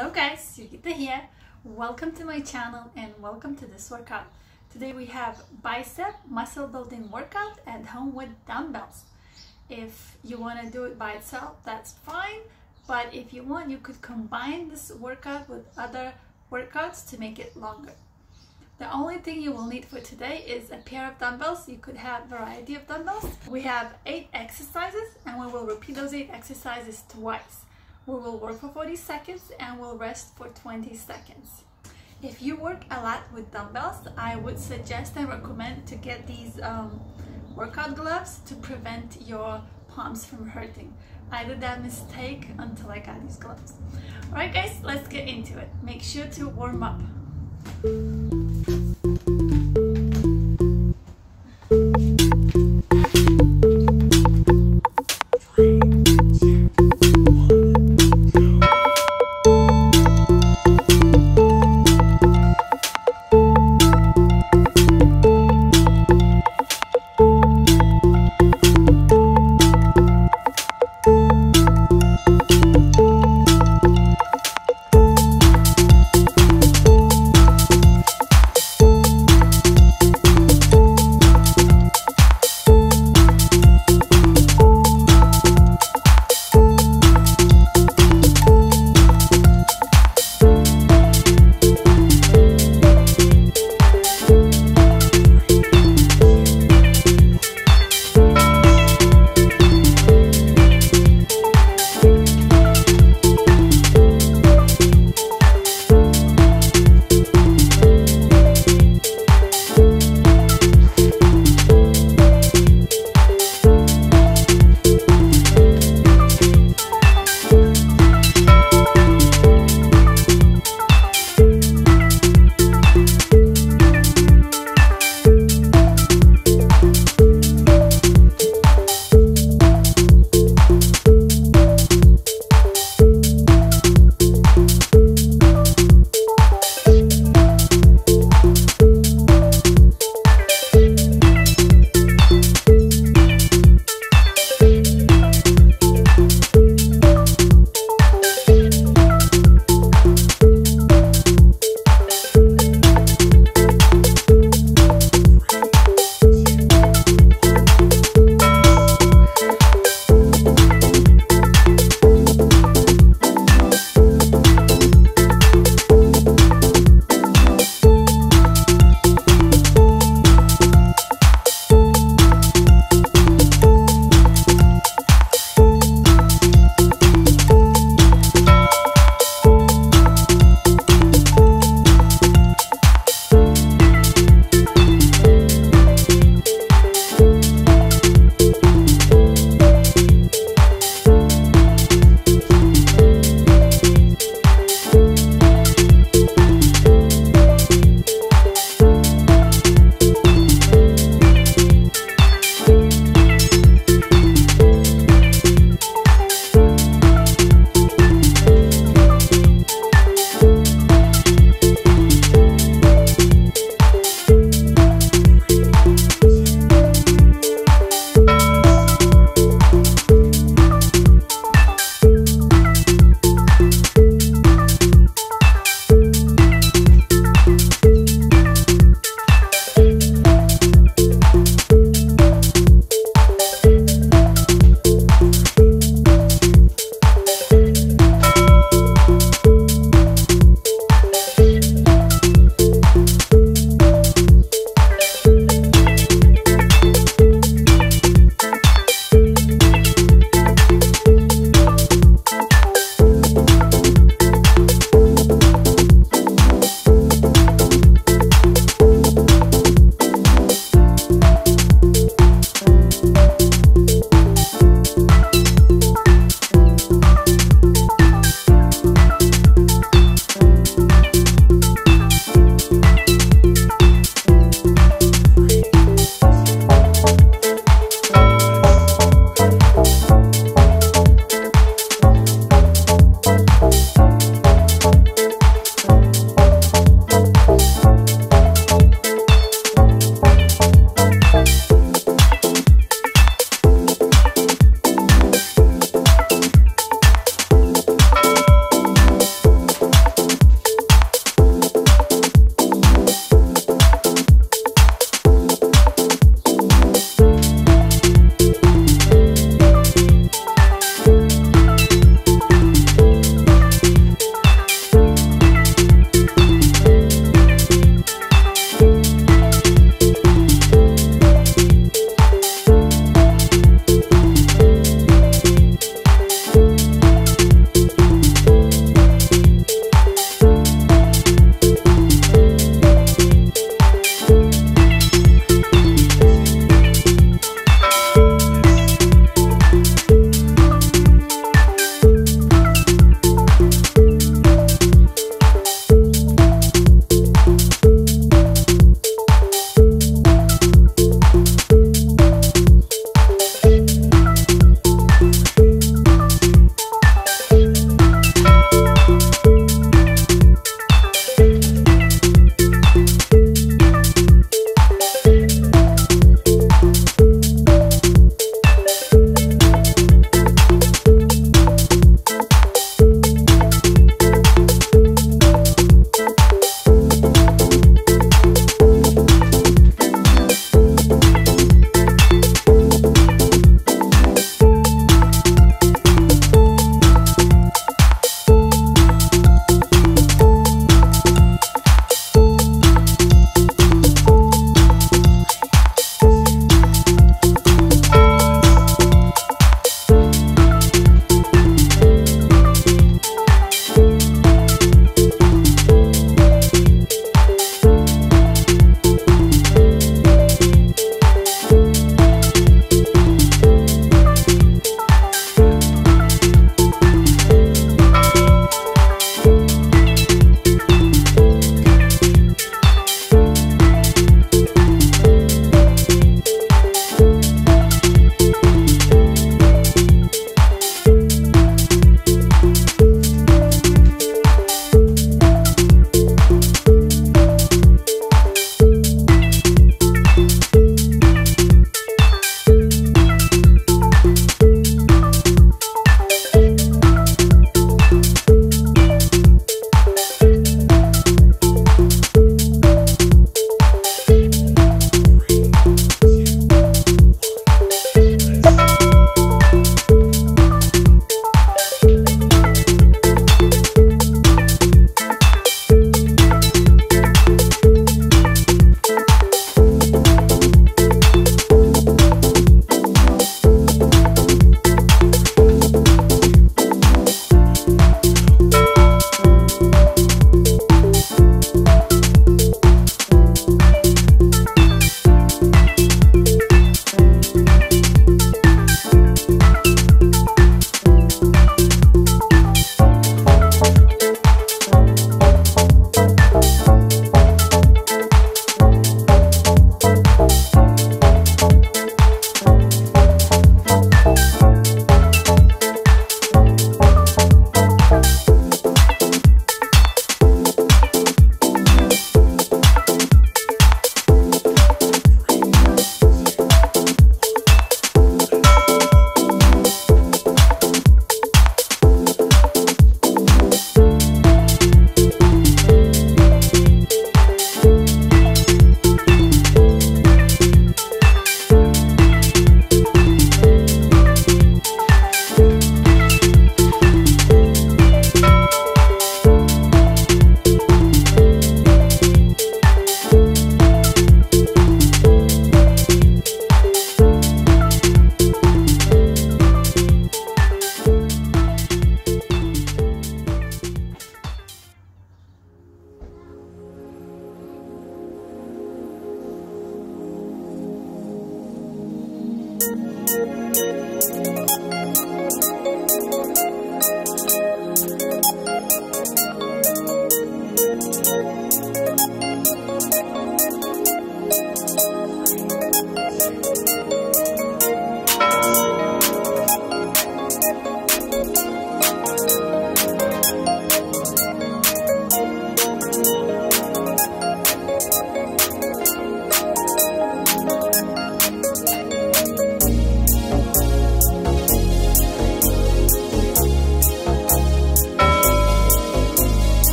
Hello guys, Sirgita here. Welcome to my channel and welcome to this workout. Today we have bicep muscle building workout at home with dumbbells. If you want to do it by itself, that's fine. But if you want, you could combine this workout with other workouts to make it longer. The only thing you will need for today is a pair of dumbbells. You could have a variety of dumbbells. We have 8 exercises and we will repeat those 8 exercises twice. We will work for 40 seconds and we'll rest for 20 seconds. If you work a lot with dumbbells, I would suggest and recommend to get these workout gloves to prevent your palms from hurting. I did that mistake until I got these gloves. Alright guys, let's get into it. Make sure to warm up.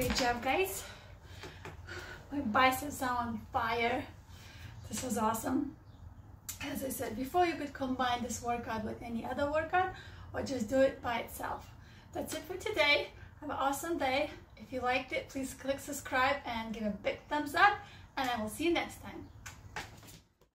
Great job, guys. My biceps are on fire. This was awesome. As I said before, you could combine this workout with any other workout or just do it by itself. That's it for today. Have an awesome day. If you liked it, please click subscribe and give a big thumbs up, and I will see you next time.